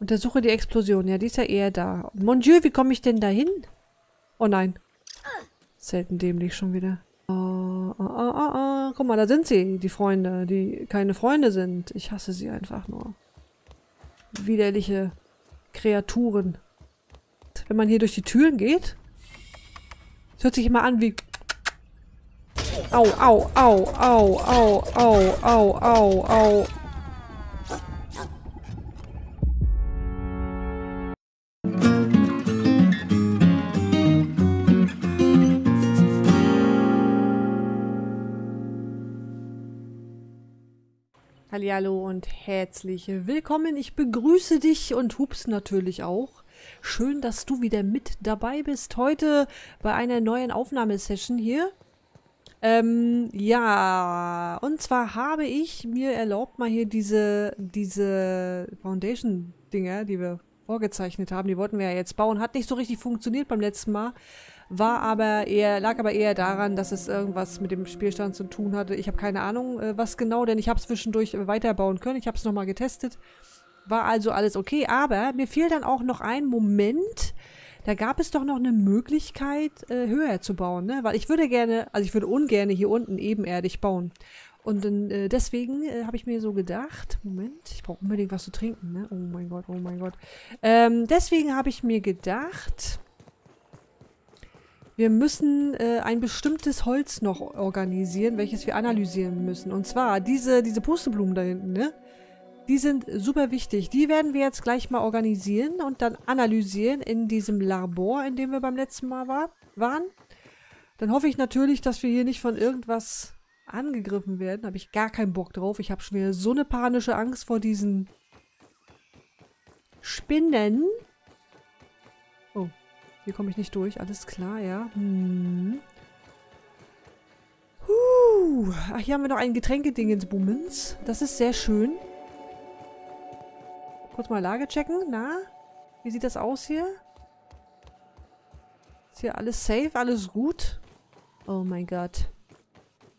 Untersuche die Explosion. Ja, die ist ja eher da. Mon Dieu, wie komme ich denn da hin? Oh nein. Selten dämlich schon wieder. Guck mal, da sind sie, die Freunde, die keine Freunde sind. Ich hasse sie einfach nur. Widerliche Kreaturen. Wenn man hier durch die Türen geht, es hört sich immer an wie... Au, au, au, au, au, au, au, au, au. Hallihallo und herzlich willkommen. Ich begrüße dich und Hups natürlich auch. Schön, dass du wieder mit dabei bist heute bei einer neuen Aufnahmesession hier. Ja, und zwar habe ich mir erlaubt, mal hier diese Foundation-Dinger, die wir vorgezeichnet haben, die wollten wir ja jetzt bauen. Hat nicht so richtig funktioniert beim letzten Mal. Lag aber eher daran, dass es irgendwas mit dem Spielstand zu tun hatte. Ich habe keine Ahnung, was genau, denn ich habe es zwischendurch weiterbauen können. Ich habe es nochmal getestet. War also alles okay, aber mir fiel dann auch noch ein Moment. Da gab es doch noch eine Möglichkeit, höher zu bauen, ne? Weil ich würde gerne, also ich würde ungern hier unten ebenerdig bauen. Und deswegen habe ich mir so gedacht, Moment, ich brauche unbedingt was zu trinken, ne? Oh mein Gott, oh mein Gott. Deswegen habe ich mir gedacht... Wir müssen ein bestimmtes Holz noch organisieren, welches wir analysieren müssen. Und zwar diese Pusteblumen da hinten, ne? Die sind super wichtig. Die werden wir jetzt gleich mal organisieren und dann analysieren in diesem Labor, in dem wir beim letzten Mal waren. Dann hoffe ich natürlich, dass wir hier nicht von irgendwas angegriffen werden. Da habe ich gar keinen Bock drauf. Ich habe schon wieder so eine panische Angst vor diesen Spinnen. Hier komme ich nicht durch, alles klar, ja. Ach, hier haben wir noch ein Getränkeding ins Bummens. Das ist sehr schön. Kurz mal Lage checken, na? Wie sieht das aus hier? Ist hier alles safe, alles gut? Oh mein Gott.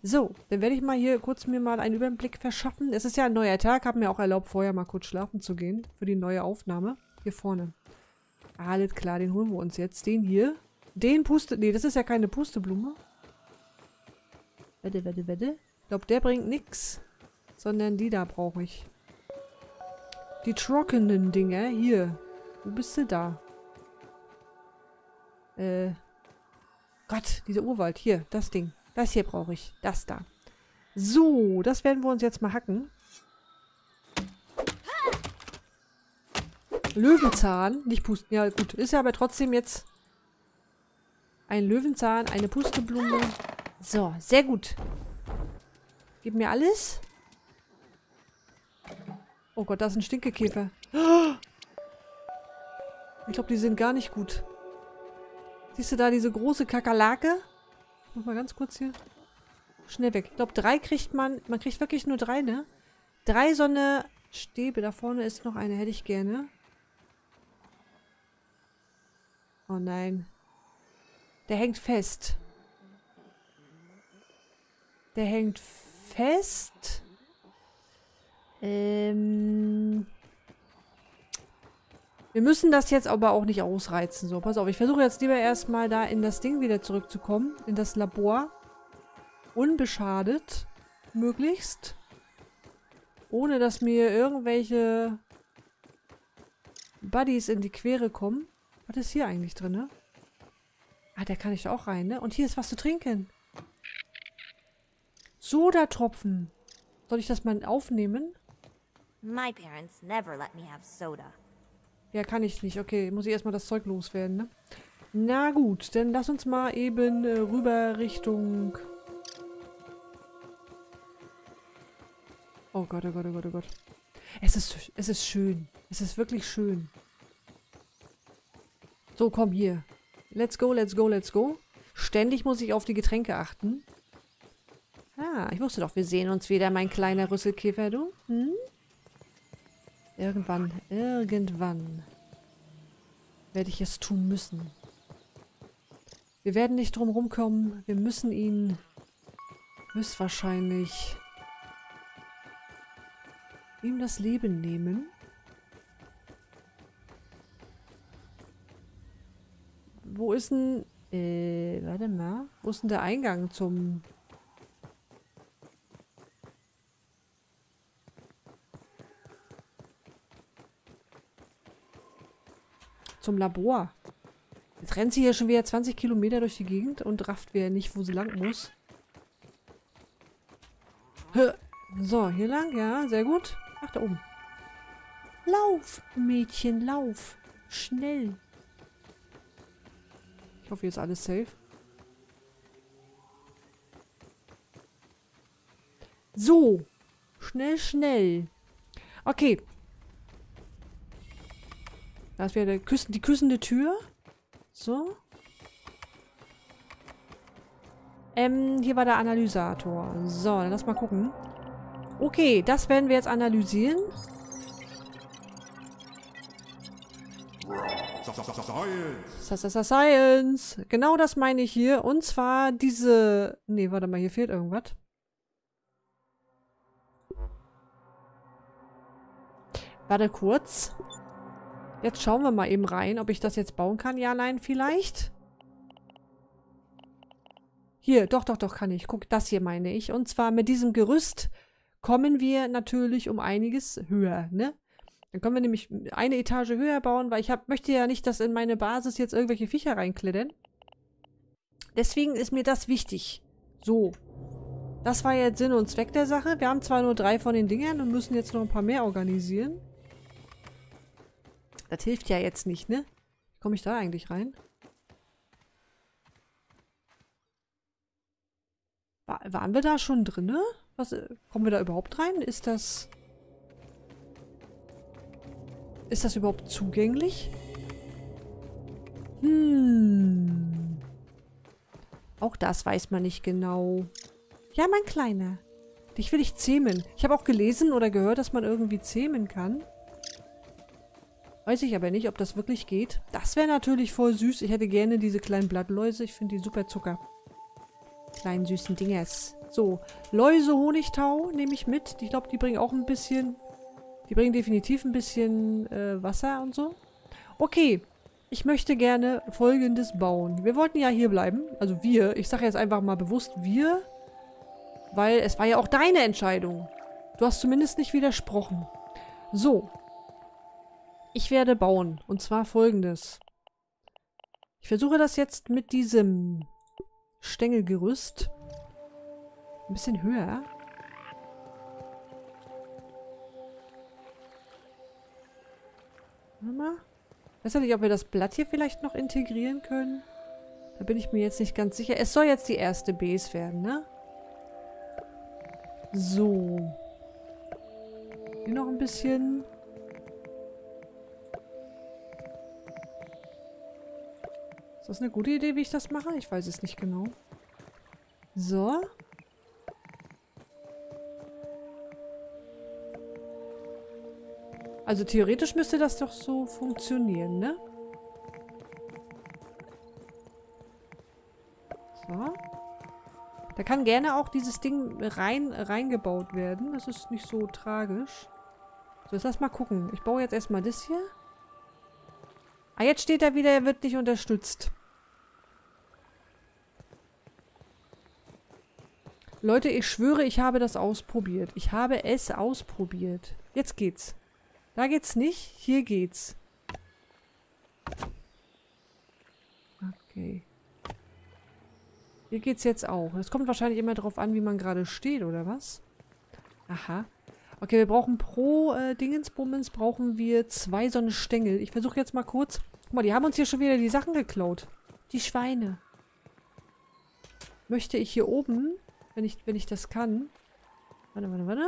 So, dann werde ich mal hier kurz mir einen Überblick verschaffen. Es ist ja ein neuer Tag, habe mir auch erlaubt, vorher mal kurz schlafen zu gehen. Für die neue Aufnahme. Hier vorne. Alles klar, den holen wir uns jetzt. Den hier. Den Puste... Nee, das ist ja keine Pusteblume. Wette, wette, wette. Ich glaube, der bringt nichts. Sondern die da brauche ich. Die trockenen Dinger. Hier. Wo bist du da? Gott, dieser Urwald. Hier, das Ding. Das hier brauche ich. Das da. So, das werden wir uns jetzt mal hacken. Löwenzahn, nicht pusten. Ja gut, ist ja aber trotzdem jetzt ein Löwenzahn, eine Pusteblume. So, sehr gut. Gib mir alles. Oh Gott, da ist ein Stinkekäfer. Ich glaube, die sind gar nicht gut. Siehst du da diese große Kakerlake? Ich mach mal ganz kurz hier. Schnell weg. Ich glaube, 3 kriegt man. Man kriegt wirklich nur 3, ne? 3 so eine Stäbe. Da vorne ist noch eine, hätte ich gerne. Oh nein. Der hängt fest. Der hängt fest. Wir müssen das jetzt aber auch nicht ausreizen. So, pass auf. Ich versuche jetzt lieber erstmal da in das Ding wieder zurückzukommen. In das Labor. Unbeschadet. Möglichst. Ohne, dass mir irgendwelche Buddies in die Quere kommen. Was ist hier eigentlich drin, ne? Ah, da kann ich auch rein, ne? Und hier ist was zu trinken. Sodatropfen. Soll ich das mal aufnehmen? My parents never let me have soda. Ja, kann ich nicht. Okay, muss ich erstmal das Zeug loswerden, ne? Na gut, dann lass uns mal eben rüber Richtung... Oh Gott, oh Gott, oh Gott, oh Gott. Es ist schön. Es ist wirklich schön. So, komm hier. Let's go, let's go, let's go. Ständig muss ich auf die Getränke achten. Ah, ich wusste doch, wir sehen uns wieder, mein kleiner Rüsselkäfer, du. Hm? Irgendwann, irgendwann werde ich es tun müssen. Wir werden nicht drum rumkommen. Wir müssen ihn höchstwahrscheinlich ihm das Leben nehmen. Wo ist denn... warte mal. Wo ist denn der Eingang zum... Zum Labor. Jetzt rennt sie hier schon wieder 20 Kilometer durch die Gegend und rafft wieder nicht, wo sie lang muss. So, hier lang, ja, sehr gut. Ach, da oben. Lauf, Mädchen, lauf. Schnell. Ich hoffe, hier ist alles safe. So. Schnell, schnell. Okay. Das wäre die küssende Tür. So. Hier war der Analysator. So, dann lass mal gucken. Okay, das werden wir jetzt analysieren. Science. Genau das meine ich hier. Und zwar diese... Ne, warte mal, hier fehlt irgendwas. Warte kurz. Jetzt schauen wir mal eben rein, ob ich das jetzt bauen kann. Ja, nein, vielleicht. Hier, doch, kann ich. Guck, das hier meine ich. Und zwar mit diesem Gerüst kommen wir natürlich um einiges höher, ne? Dann können wir nämlich eine Etage höher bauen, weil ich möchte ja nicht, dass in meine Basis jetzt irgendwelche Viecher reinklettern. Deswegen ist mir das wichtig. So. Das war jetzt Sinn und Zweck der Sache. Wir haben zwar nur 3 von den Dingern und müssen jetzt noch ein paar mehr organisieren. Das hilft ja jetzt nicht, ne? Wie komme ich da eigentlich rein? Waren wir da schon drin, ne? Kommen wir da überhaupt rein? Ist das überhaupt zugänglich? Auch das weiß man nicht genau. Ja, mein Kleiner. Dich will ich zähmen. Ich habe auch gelesen oder gehört, dass man irgendwie zähmen kann. Weiß ich aber nicht, ob das wirklich geht. Das wäre natürlich voll süß. Ich hätte gerne diese kleinen Blattläuse. Ich finde die super Zucker. Kleinen süßen Dingers. So, Läuse, Honigtau nehme ich mit. Ich glaube, die bringen auch ein bisschen... Die bringen definitiv ein bisschen Wasser und so. Okay, ich möchte gerne Folgendes bauen. Wir wollten ja hier bleiben. Also wir. Ich sage jetzt einfach mal bewusst wir. Weil es war ja auch deine Entscheidung. Du hast zumindest nicht widersprochen. So. Ich werde bauen. Und zwar Folgendes. Ich versuche das jetzt mit diesem Stängelgerüst. Ein bisschen höher. Warte mal. Ich weiß ja nicht, ob wir das Blatt hier vielleicht noch integrieren können. Da bin ich mir jetzt nicht ganz sicher. Es soll jetzt die erste Base werden, ne? So. Hier noch ein bisschen... Ist das eine gute Idee, wie ich das mache? Ich weiß es nicht genau. So. Also theoretisch müsste das doch so funktionieren, ne? So. Da kann gerne auch dieses Ding reingebaut werden. Das ist nicht so tragisch. So, jetzt lass mal gucken. Ich baue jetzt erstmal das hier. Ah, jetzt steht da wieder, er wird nicht unterstützt. Leute, ich schwöre, ich habe das ausprobiert. Ich habe es ausprobiert. Jetzt geht's. Da geht's nicht. Hier geht's. Okay. Hier geht's jetzt auch. Das kommt wahrscheinlich immer darauf an, wie man gerade steht, oder was? Aha. Okay, wir brauchen pro Dingensbummens brauchen wir 2 so eine Stängel. Ich versuche jetzt mal kurz... Guck mal, die haben uns hier schon wieder die Sachen geklaut. Die Schweine. Möchte ich hier oben, wenn ich das kann... Warte.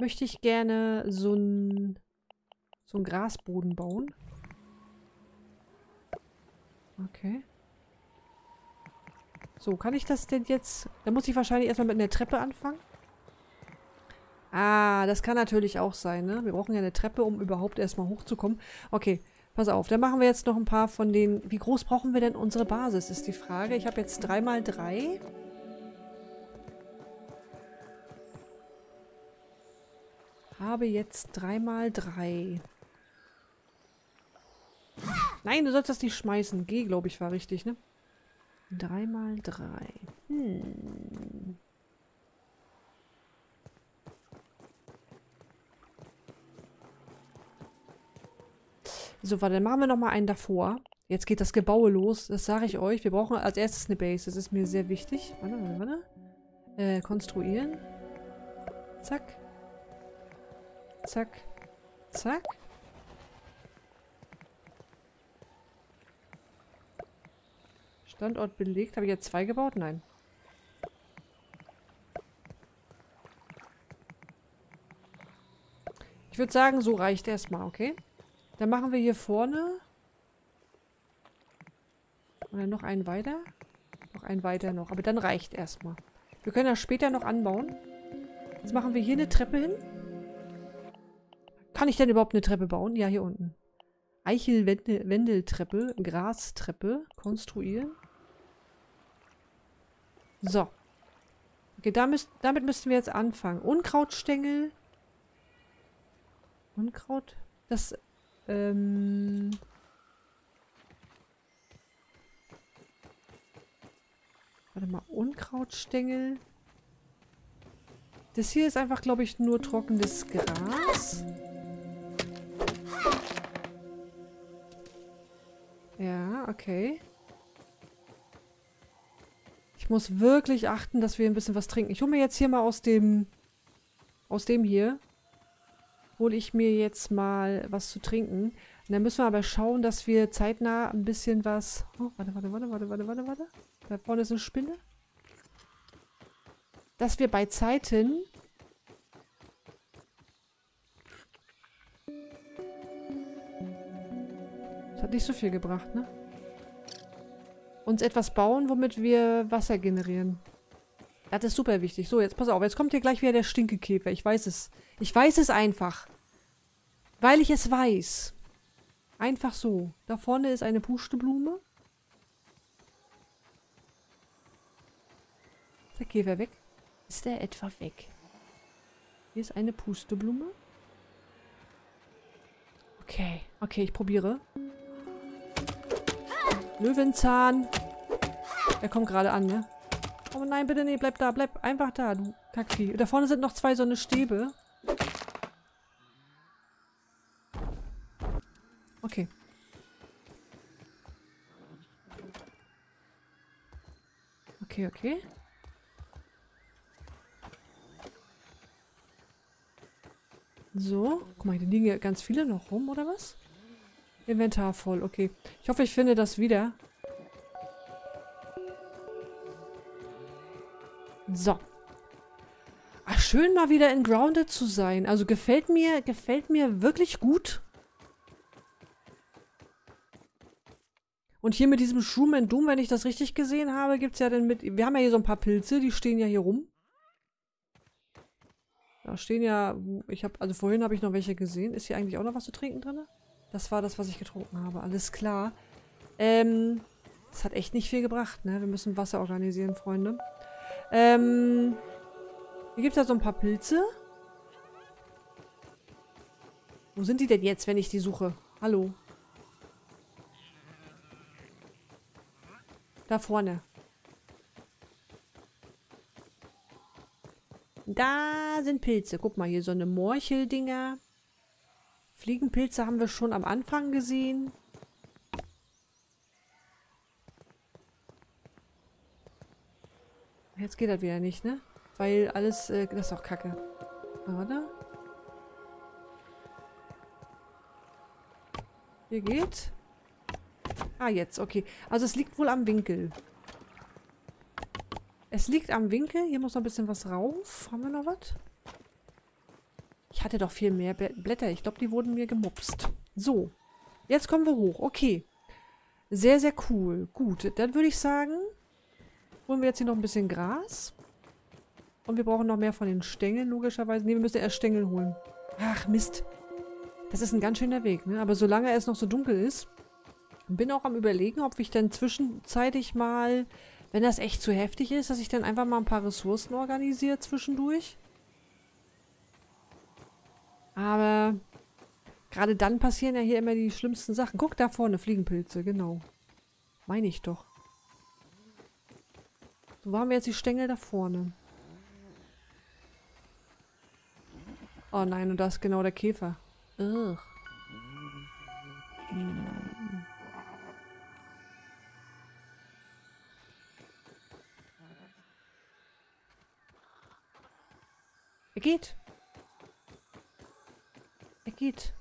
Möchte ich gerne so einen Grasboden bauen. Okay. So, kann ich das denn jetzt... Da muss ich wahrscheinlich erstmal mit einer Treppe anfangen. Ah, das kann natürlich auch sein, ne? Wir brauchen ja eine Treppe, um überhaupt erstmal hochzukommen. Okay, pass auf. Dann machen wir jetzt noch ein paar von den... Wie groß brauchen wir denn unsere Basis, ist die Frage. Ich habe jetzt 3x3... Habe jetzt 3x3. Nein, du sollst das nicht schmeißen. G, glaube ich, war richtig, ne? 3×3. Hm. So, warte, dann machen wir nochmal einen davor. Jetzt geht das Gebaue los, das sage ich euch. Wir brauchen als erstes eine Base, das ist mir sehr wichtig. Warte. Konstruieren. Zack. Zack. Zack. Standort belegt. Habe ich jetzt 2 gebaut? Nein. Ich würde sagen, so reicht erstmal, okay? Dann machen wir hier vorne. Und dann noch einen weiter. Noch einen weiter noch. Aber dann reicht erstmal. Wir können das später noch anbauen. Jetzt machen wir hier eine Treppe hin. Kann ich denn überhaupt eine Treppe bauen? Ja, hier unten. Eichelwendeltreppe, Grastreppe konstruieren. So. Okay, damit müssten wir jetzt anfangen. Unkrautstängel. Unkraut? Das, Warte mal, Unkrautstängel. Das hier ist einfach, glaube ich, nur trockenes Gras. Ja, okay. Ich muss wirklich achten, dass wir ein bisschen was trinken. Ich hole mir jetzt hier mal aus dem hier, hole ich mir jetzt mal was zu trinken. Und dann müssen wir aber schauen, dass wir zeitnah ein bisschen was... Oh, warte. Da vorne ist eine Spinne. Dass wir bei Zeiten... Das hat nicht so viel gebracht, ne? Uns etwas bauen, womit wir Wasser generieren. Das ist super wichtig. So, jetzt pass auf. Jetzt kommt hier gleich wieder der Stinkekäfer. Ich weiß es. Ich weiß es einfach. Weil ich es weiß. Einfach so. Da vorne ist eine Pusteblume. Ist der Käfer weg? Ist der etwa weg? Hier ist eine Pusteblume. Okay. Okay, ich probiere. Löwenzahn. Der kommt gerade an, ne? Oh nein, bitte, nee, bleib da, bleib einfach da, du Kackvieh. Da vorne sind noch 2 so eine Stäbe. Okay. Okay. So. Guck mal, hier liegen ja ganz viele noch rum, oder was? Inventar voll, okay. Ich hoffe, ich finde das wieder. So. Ach, schön mal wieder in Grounded zu sein. Also gefällt mir wirklich gut. Und hier mit diesem Shroom and Doom, wenn ich das richtig gesehen habe, gibt es ja dann mit... Wir haben ja hier so ein paar Pilze, die stehen ja hier rum. Da stehen ja... Also vorhin habe ich noch welche gesehen. Ist hier eigentlich auch noch was zu trinken drin? Das war das, was ich getrunken habe. Alles klar. Das hat echt nicht viel gebracht, ne? Wir müssen Wasser organisieren, Freunde. Hier gibt es ja so ein paar Pilze. Wo sind die denn jetzt, wenn ich die suche? Hallo? Da vorne. Da sind Pilze. Guck mal, hier so eine Morcheldinger. Fliegenpilze haben wir schon am Anfang gesehen. Jetzt geht das wieder nicht, ne? Weil alles... das ist doch Kacke. Warte. Hier geht... Ah, jetzt, okay. Also es liegt wohl am Winkel. Es liegt am Winkel. Hier muss noch ein bisschen was rauf. Haben wir noch was? Ich hatte doch viel mehr Blätter. Ich glaube, die wurden mir gemupst. So. Jetzt kommen wir hoch. Okay. Sehr, sehr cool. Gut. Dann würde ich sagen, holen wir jetzt hier noch ein bisschen Gras. Und wir brauchen noch mehr von den Stängeln, logischerweise. Ne, wir müssen erst Stängel holen. Ach, Mist. Das ist ein ganz schöner Weg, ne? Aber solange es noch so dunkel ist... Bin auch am Überlegen, ob ich dann zwischenzeitlich mal, wenn das echt zu heftig ist, dass ich dann einfach mal ein paar Ressourcen organisiere zwischendurch. Aber Gerade dann passieren ja hier immer die schlimmsten Sachen. Guck da vorne, Fliegenpilze, genau. Meine ich doch. So, wo haben wir jetzt die Stängel da vorne? Oh nein, und da ist genau der Käfer. Ugh. Er geht. Er geht.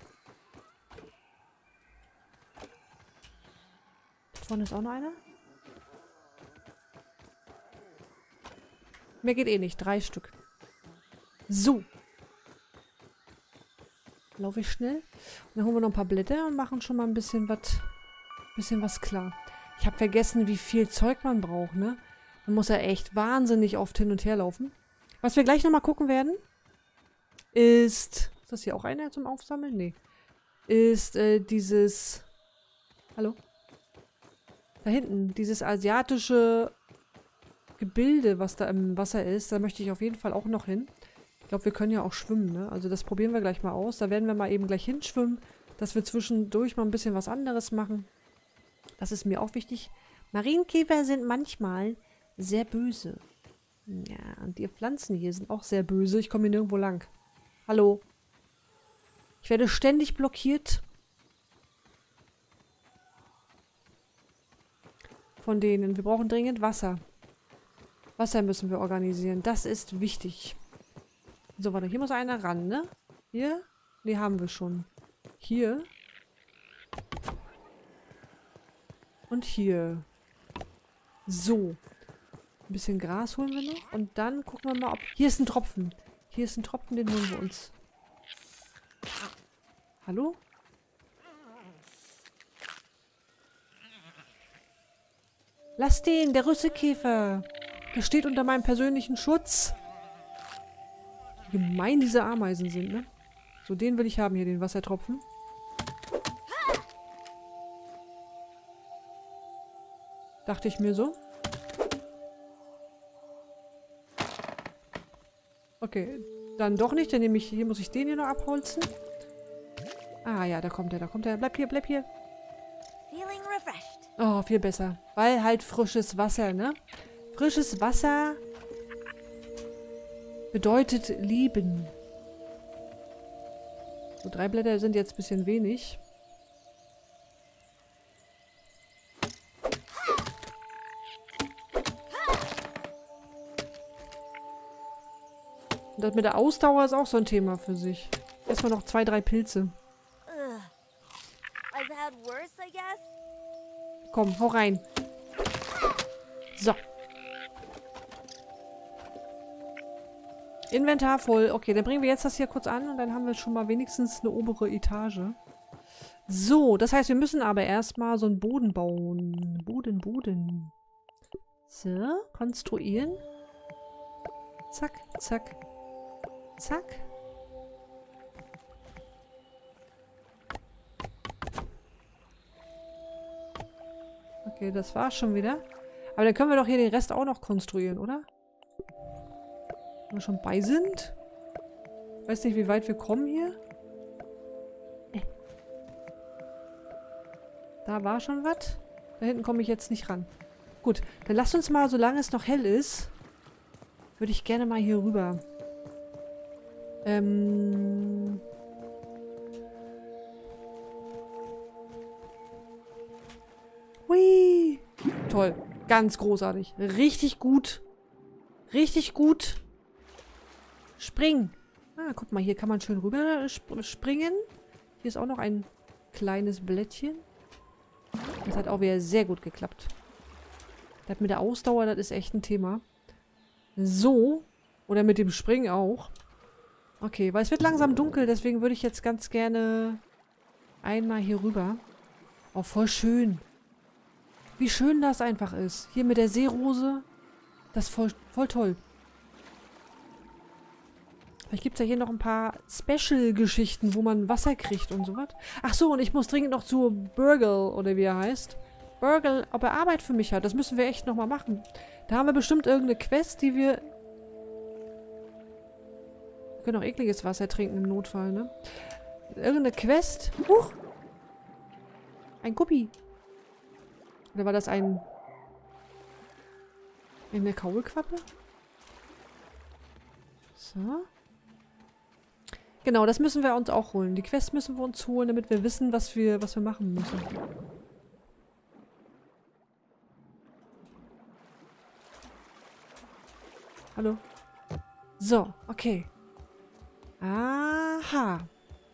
Da vorne ist auch noch einer. Mehr geht eh nicht. 3 Stück. So. Laufe ich schnell. Und dann holen wir noch ein paar Blätter und machen schon mal ein bisschen was klar. Ich habe vergessen, wie viel Zeug man braucht, ne? Man muss ja echt wahnsinnig oft hin und her laufen. Was wir gleich nochmal gucken werden, ist... Ist das hier auch einer zum Aufsammeln? Nee. Ist dieses... Hallo? Da hinten. Dieses asiatische Gebilde, was da im Wasser ist. Da möchte ich auf jeden Fall auch noch hin. Ich glaube, wir können ja auch schwimmen, ne? Also das probieren wir gleich mal aus. Da werden wir mal eben gleich hinschwimmen, dass wir zwischendurch mal ein bisschen was anderes machen. Das ist mir auch wichtig. Marienkäfer sind manchmal sehr böse. Ja, und die Pflanzen hier sind auch sehr böse. Ich komme hier nirgendwo lang. Hallo. Ich werde ständig blockiert. Von denen. Wir brauchen dringend Wasser. Wasser müssen wir organisieren. Das ist wichtig. So, warte, hier muss einer ran, ne? Hier? Ne, haben wir schon. Hier. Und hier. So. Ein bisschen Gras holen wir noch. Und dann gucken wir mal, ob... Hier ist ein Tropfen. Hier ist ein Tropfen, den holen wir uns. Hallo? Lass den, der Rüsselkäfer. Der steht unter meinem persönlichen Schutz. Wie gemein diese Ameisen sind, ne? So, den will ich haben hier, den Wassertropfen. Dachte ich mir so. Okay, dann doch nicht, dann nehme ich, hier muss ich den hier noch abholzen. Ah ja, da kommt er. Bleib hier. Oh, viel besser. Weil halt frisches Wasser, ne? Frisches Wasser... bedeutet Leben. So, 3 Blätter sind jetzt ein bisschen wenig. Und das mit der Ausdauer ist auch so ein Thema für sich. Erstmal noch 2, 3 Pilze. Komm, hau rein. So. Inventar voll. Okay, dann bringen wir jetzt das hier kurz an und dann haben wir schon mal wenigstens eine obere Etage. So, das heißt, wir müssen aber erstmal so einen Boden bauen. Boden. So, konstruieren. Zack. Okay, das war's schon wieder. Aber dann können wir doch hier den Rest auch noch konstruieren, oder? Wenn wir schon bei sind. Weiß nicht, wie weit wir kommen hier. Da war schon was. Da hinten komme ich jetzt nicht ran. Gut, dann lasst uns mal, solange es noch hell ist, würde ich gerne mal hier rüber. Hui! Toll. Ganz großartig. Richtig gut. Springen. Ah, guck mal, hier kann man schön rüber springen. Hier ist auch noch ein kleines Blättchen. Das hat auch wieder sehr gut geklappt. Das mit der Ausdauer, das ist echt ein Thema. So. Oder mit dem Springen auch. Okay, weil es wird langsam dunkel, deswegen würde ich jetzt ganz gerne einmal hier rüber. Oh, voll schön. Wie schön das einfach ist. Hier mit der Seerose. Das ist voll toll. Vielleicht gibt es ja hier noch ein paar Special-Geschichten, wo man Wasser kriegt und sowas. Ach so, und ich muss dringend noch zu Burgl, oder wie er heißt. Burgl, ob er Arbeit für mich hat. Das müssen wir echt nochmal machen. Da haben wir bestimmt irgendeine Quest, die wir... Wir können auch ekliges Wasser trinken im Notfall, ne? irgendeine Quest. Huch! Ein Guppi. Oder war das ein... eine Kaulquappe? So. Genau, das müssen wir uns auch holen. Die Quest müssen wir uns holen, damit wir wissen, was wir machen müssen. Hallo? So, okay. Aha.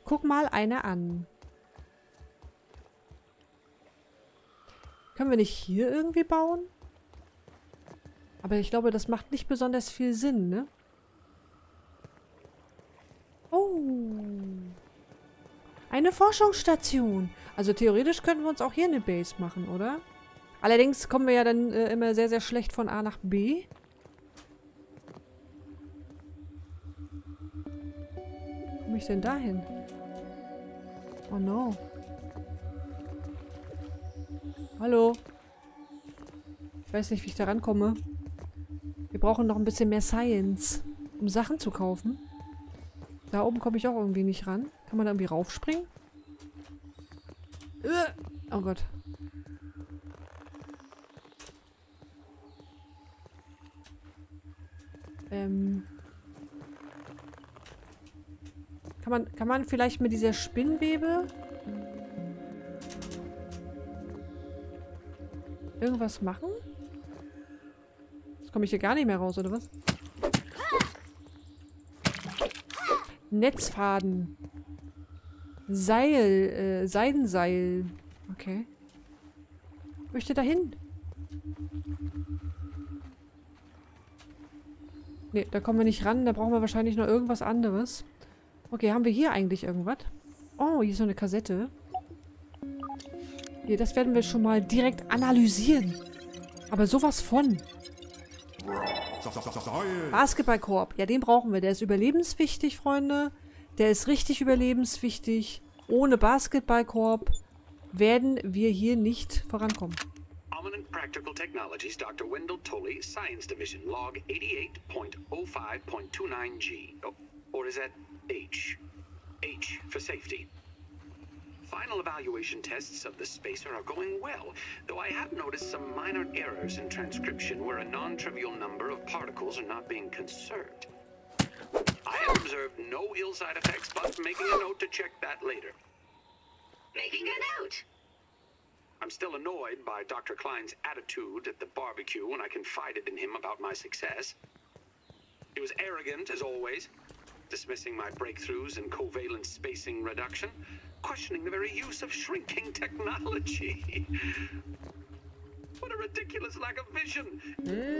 Guck mal eine an. Können wir nicht hier irgendwie bauen? Aber ich glaube, das macht nicht besonders viel Sinn, ne? Oh. Eine Forschungsstation. Also theoretisch könnten wir uns auch hier eine Base machen, oder? Allerdings kommen wir ja dann immer sehr, sehr schlecht von A nach B. Wo komme ich denn da hin? Oh no. Hallo. Ich weiß nicht, wie ich da rankomme. Wir brauchen noch ein bisschen mehr Science, um Sachen zu kaufen. Da oben komme ich auch irgendwie nicht ran. Kann man da irgendwie raufspringen? Oh Gott. Kann man vielleicht mit dieser Spinnwebe irgendwas machen? Jetzt komme ich hier gar nicht mehr raus, oder was? Netzfaden. Seil. Seidenseil. Okay. Ich möchte da hin. Ne, da kommen wir nicht ran. Da brauchen wir wahrscheinlich noch irgendwas anderes. Okay, haben wir hier eigentlich irgendwas? Oh, hier ist noch eine Kassette. Hier, das werden wir schon mal direkt analysieren. Aber sowas von. Basketballkorb. Ja, den brauchen wir. Der ist überlebenswichtig, Freunde. Der ist richtig überlebenswichtig. Ohne Basketballkorb werden wir hier nicht vorankommen. Ominent Practical Technologies, Dr. Wendell Tully, Science Division, Log 88.05.29G. Or is that H? H for safety. Final evaluation tests of the spacer are going well, though I have noticed some minor errors in transcription where a non-trivial number of particles are not being conserved. I have observed no ill side effects, but making a note to check that later. Making a note? I'm still annoyed by Dr. Klein's attitude at the barbecue when I confided in him about my success. He was arrogant, as always, dismissing my breakthroughs in covalent spacing reduction, questioning the very use of shrinking technology. What a ridiculous lack of vision.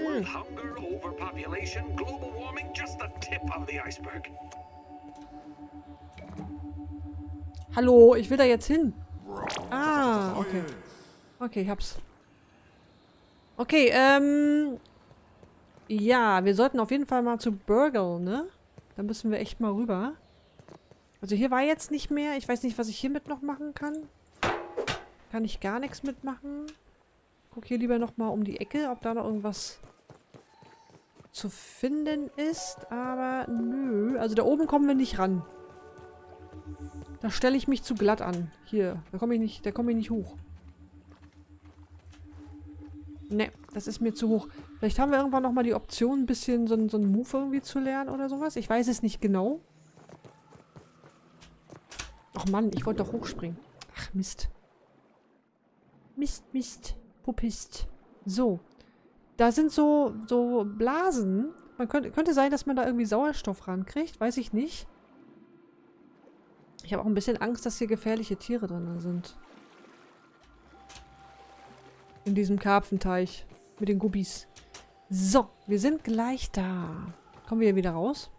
World hunger, overpopulation, global warming, just the tip of the iceberg. Hallo, ich will da jetzt hin. Ah, okay. Okay, ich hab's. Okay, ja, wir sollten auf jeden Fall mal zu Burgl, ne? Da müssen wir echt mal rüber. Also hier war jetzt nicht mehr. Ich weiß nicht, was ich hiermit noch machen kann. Kann ich gar nichts mitmachen. Guck hier lieber nochmal um die Ecke, ob da noch irgendwas zu finden ist. Aber nö. Also da oben kommen wir nicht ran. Da stelle ich mich zu glatt an. Hier. Da komme ich nicht hoch. Ne, das ist mir zu hoch. Vielleicht haben wir irgendwann nochmal die Option, ein bisschen so einen Move irgendwie zu lernen oder sowas. Ich weiß es nicht genau. Ach Mann, ich wollte doch hochspringen. Ach Mist. Mist, Mist. Puppist. So. Da sind so Blasen. Man könnte sein, dass man da irgendwie Sauerstoff rankriegt. Weiß ich nicht. Ich habe auch ein bisschen Angst, dass hier gefährliche Tiere drin sind. In diesem Karpfenteich. Mit den Gubbis. So. Wir sind gleich da. Kommen wir hier wieder raus?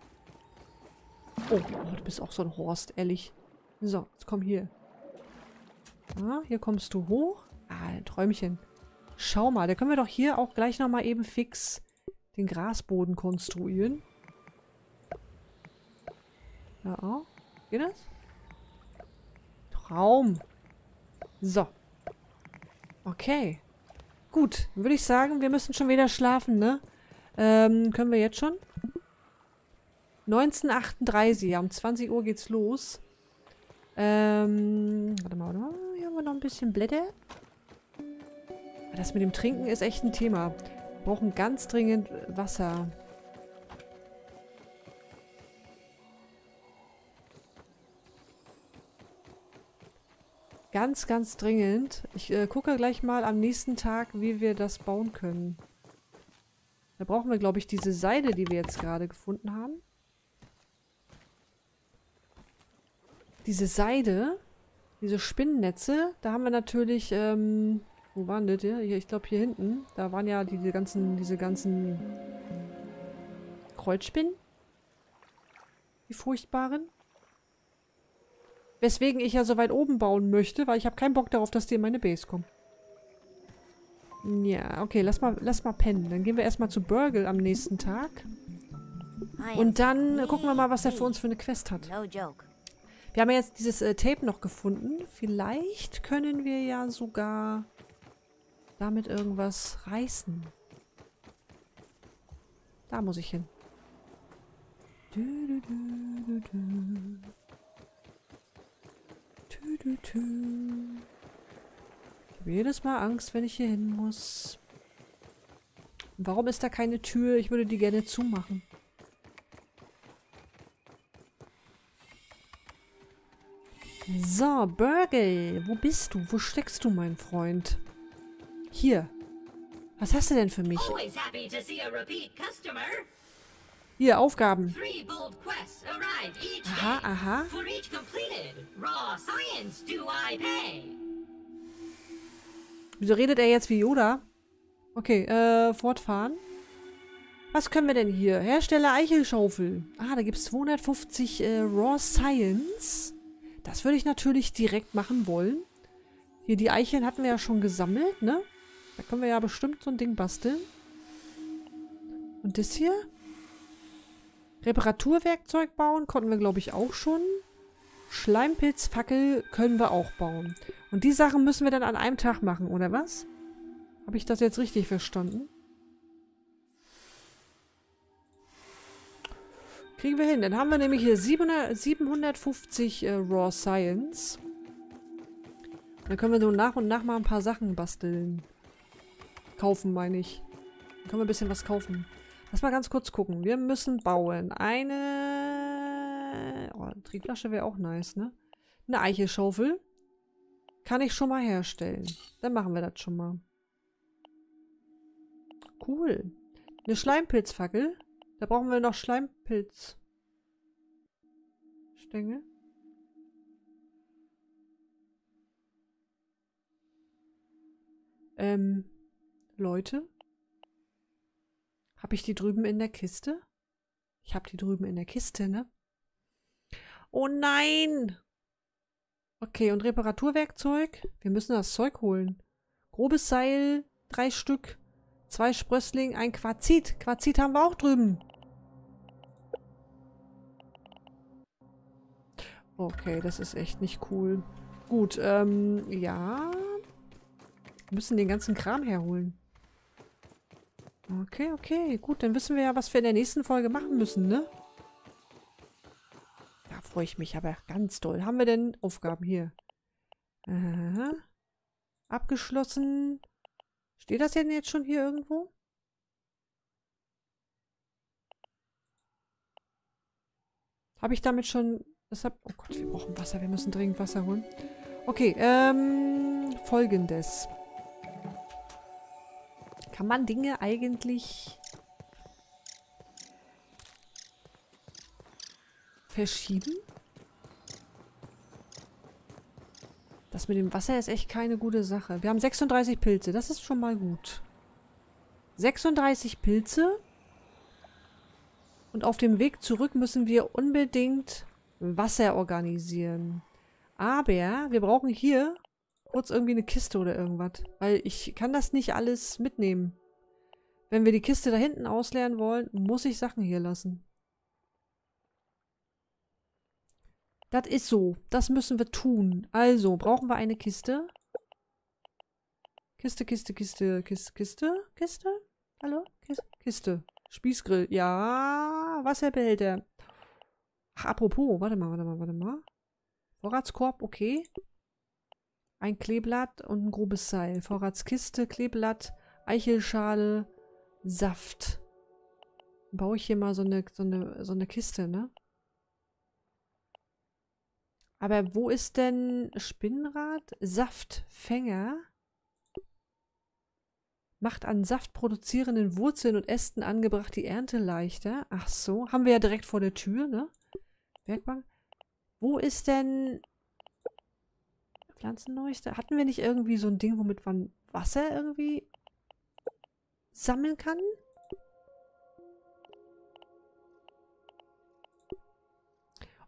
Oh, du bist auch so ein Horst, ehrlich. So, jetzt komm hier. Ah, hier kommst du hoch. Ah, ein Träumchen. Schau mal, da können wir doch hier auch gleich nochmal eben fix den Grasboden konstruieren. Ja, auch. Geht das? Traum. So. Okay. Gut, würde ich sagen, wir müssen schon wieder schlafen, ne? Können wir jetzt schon? 19:38, ja, um 20 Uhr geht's los. Warte mal, hier haben wir noch ein bisschen Blätter. Das mit dem Trinken ist echt ein Thema. Wir brauchen ganz dringend Wasser. Ganz, ganz dringend. Ich gucke gleich mal am nächsten Tag, wie wir das bauen können. Da brauchen wir, glaube ich, diese Seide, die wir jetzt gerade gefunden haben. Diese Seide, diese Spinnennetze, da haben wir natürlich, wo waren das hier? Ich glaube hier hinten. Da waren ja diese ganzen Kreuzspinnen. Die furchtbaren. Weswegen ich ja so weit oben bauen möchte, weil ich habe keinen Bock darauf, dass die in meine Base kommen. Ja, okay, lass mal pennen. Dann gehen wir erstmal zu Burgl am nächsten Tag. Und dann gucken wir mal, was er für uns für eine Quest hat. Wir haben ja jetzt dieses Tape noch gefunden. Vielleicht können wir ja sogar damit irgendwas reißen. Da muss ich hin. Ich habe jedes Mal Angst, wenn ich hier hin muss. Warum ist da keine Tür? Ich würde die gerne zumachen. So, Burgl, wo bist du? Wo steckst du, mein Freund? Hier. Was hast du denn für mich? Hier, Aufgaben. Aha, aha. Wieso redet er jetzt wie Yoda? Okay, fortfahren. Was können wir denn hier? Hersteller Eichelschaufel. Ah, da gibt es 250 Raw Science. Das würde ich natürlich direkt machen wollen. Hier, die Eicheln hatten wir ja schon gesammelt, ne? Da können wir ja bestimmt so ein Ding basteln. Und das hier? Reparaturwerkzeug bauen konnten wir, glaube ich, auch schon. Schleimpilzfackel können wir auch bauen. Und die Sachen müssen wir dann an einem Tag machen, oder was? Habe ich das jetzt richtig verstanden? Kriegen wir hin. Dann haben wir nämlich hier 750 Raw Science. Dann können wir so nach und nach mal ein paar Sachen basteln. Kaufen, meine ich. Dann können wir ein bisschen was kaufen. Lass mal ganz kurz gucken. Wir müssen bauen. Eine Triebflasche wäre auch nice, ne? Eine Eichelschaufel. Kann ich schon mal herstellen. Dann machen wir das schon mal. Cool. Eine Schleimpilzfackel. Da brauchen wir noch Schleimpilzstängel. Leute? Habe ich die drüben in der Kiste? Ich habe die drüben in der Kiste, ne? Oh nein! Okay, und Reparaturwerkzeug? Wir müssen das Zeug holen. Grobes Seil, 3 Stück. 2 Sprössling, 1 Quarzit. Quarzit haben wir auch drüben. Okay, das ist echt nicht cool. Gut, ja. Wir müssen den ganzen Kram herholen. Okay, okay, gut. Dann wissen wir ja, was wir in der nächsten Folge machen müssen, ne? Da freue ich mich aber ganz doll. Haben wir denn Aufgaben hier? Aha. Abgeschlossen. Steht das denn jetzt schon hier irgendwo? Habe ich damit schon... Oh Gott, wir brauchen Wasser. Wir müssen dringend Wasser holen. Okay, Folgendes. Kann man Dinge eigentlich verschieben? Das mit dem Wasser ist echt keine gute Sache. Wir haben 36 Pilze. Das ist schon mal gut. 36 Pilze. Und auf dem Weg zurück müssen wir unbedingt Wasser organisieren. Aber wir brauchen hier kurz irgendwie eine Kiste oder irgendwas. Weil ich kann das nicht alles mitnehmen. Wenn wir die Kiste da hinten ausleeren wollen, muss ich Sachen hier lassen. Das ist so. Das müssen wir tun. Also, brauchen wir eine Kiste. Kiste. Hallo? Kiste. Spießgrill. Ja, Wasserbehälter. Ach, apropos. Warte mal. Vorratskorb, okay. Ein Kleeblatt und ein grobes Seil. Vorratskiste, Kleeblatt, Eichelschale, Saft. Baue ich hier mal so eine Kiste, ne? Aber wo ist denn Spinnrad? Saftfänger. Macht an Saft produzierenden Wurzeln und Ästen angebracht die Ernte leichter. Ach so, haben wir ja direkt vor der Tür, ne? Werkbank. Wo ist denn Pflanzenneuchte? Hatten wir nicht irgendwie so ein Ding, womit man Wasser irgendwie sammeln kann?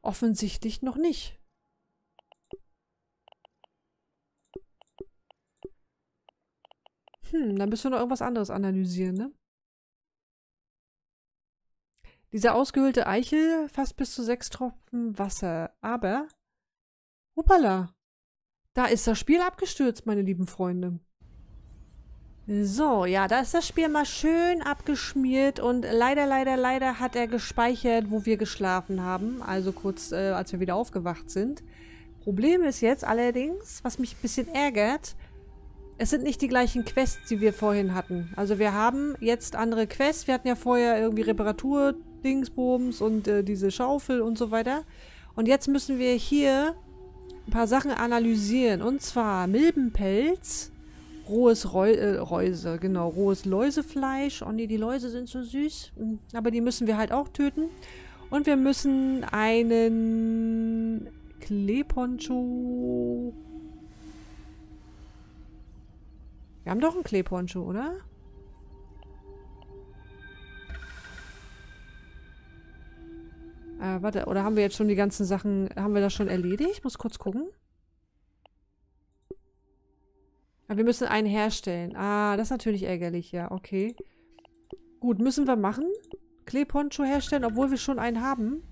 Offensichtlich noch nicht. Dann müssen wir noch irgendwas anderes analysieren, ne? Diese ausgehöhlte Eichel fasst bis zu 6 Tropfen Wasser. Aber, hoppala, da ist das Spiel abgestürzt, meine lieben Freunde. So, ja, da ist das Spiel mal schön abgeschmiert und leider, leider, leider hat er gespeichert, wo wir geschlafen haben. Also kurz, als wir wieder aufgewacht sind. Problem ist jetzt allerdings, was mich ein bisschen ärgert, es sind nicht die gleichen Quests, die wir vorhin hatten. Also wir haben jetzt andere Quests. Wir hatten ja vorher irgendwie Reparatur-Dingsbums und diese Schaufel und so weiter. Und jetzt müssen wir hier ein paar Sachen analysieren. Und zwar Milbenpelz, rohes Läuse, genau, rohes Läusefleisch. Oh nee, die Läuse sind so süß. Aber die müssen wir halt auch töten. Und wir müssen einen Kleeponcho... Wir haben doch einen Kleeponcho, oder? Warte, oder haben wir jetzt schon die ganzen Sachen... Haben wir das schon erledigt? Ich muss kurz gucken. Aber wir müssen einen herstellen. Ah, das ist natürlich ärgerlich, ja. Okay. Gut, müssen wir machen. Kleeponcho herstellen, obwohl wir schon einen haben.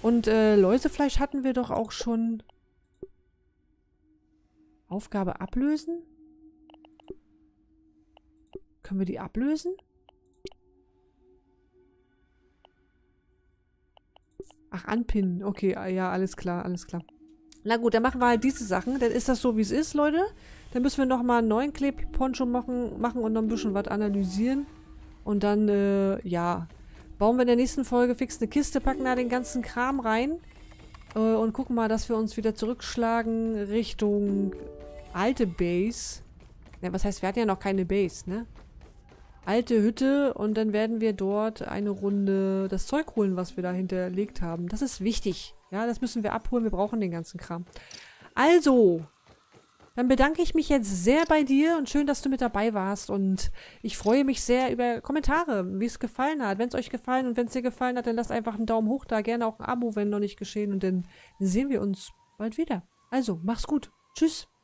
Und Läusefleisch hatten wir doch auch schon... Aufgabe ablösen? Können wir die ablösen? Ach, anpinnen. Okay, ja, alles klar, alles klar. Na gut, dann machen wir halt diese Sachen. Dann ist das so, wie es ist, Leute. Dann müssen wir nochmal einen neuen Kleeponcho machen und noch ein bisschen was analysieren. Und dann, ja, bauen wir in der nächsten Folge fix eine Kiste, packen da den ganzen Kram rein. Und gucken mal, dass wir uns wieder zurückschlagen Richtung alte Base. Ja, was heißt, wir hatten ja noch keine Base, ne? Alte Hütte und dann werden wir dort eine Runde das Zeug holen, was wir da hinterlegt haben. Das ist wichtig. Ja, das müssen wir abholen. Wir brauchen den ganzen Kram. Also, dann bedanke ich mich jetzt sehr bei dir und schön, dass du mit dabei warst. Und ich freue mich sehr über Kommentare, wie es gefallen hat. Wenn es euch gefallen und wenn es dir gefallen hat, dann lasst einfach einen Daumen hoch da. Gerne auch ein Abo, wenn noch nicht geschehen. Und dann sehen wir uns bald wieder. Also, mach's gut. Tschüss.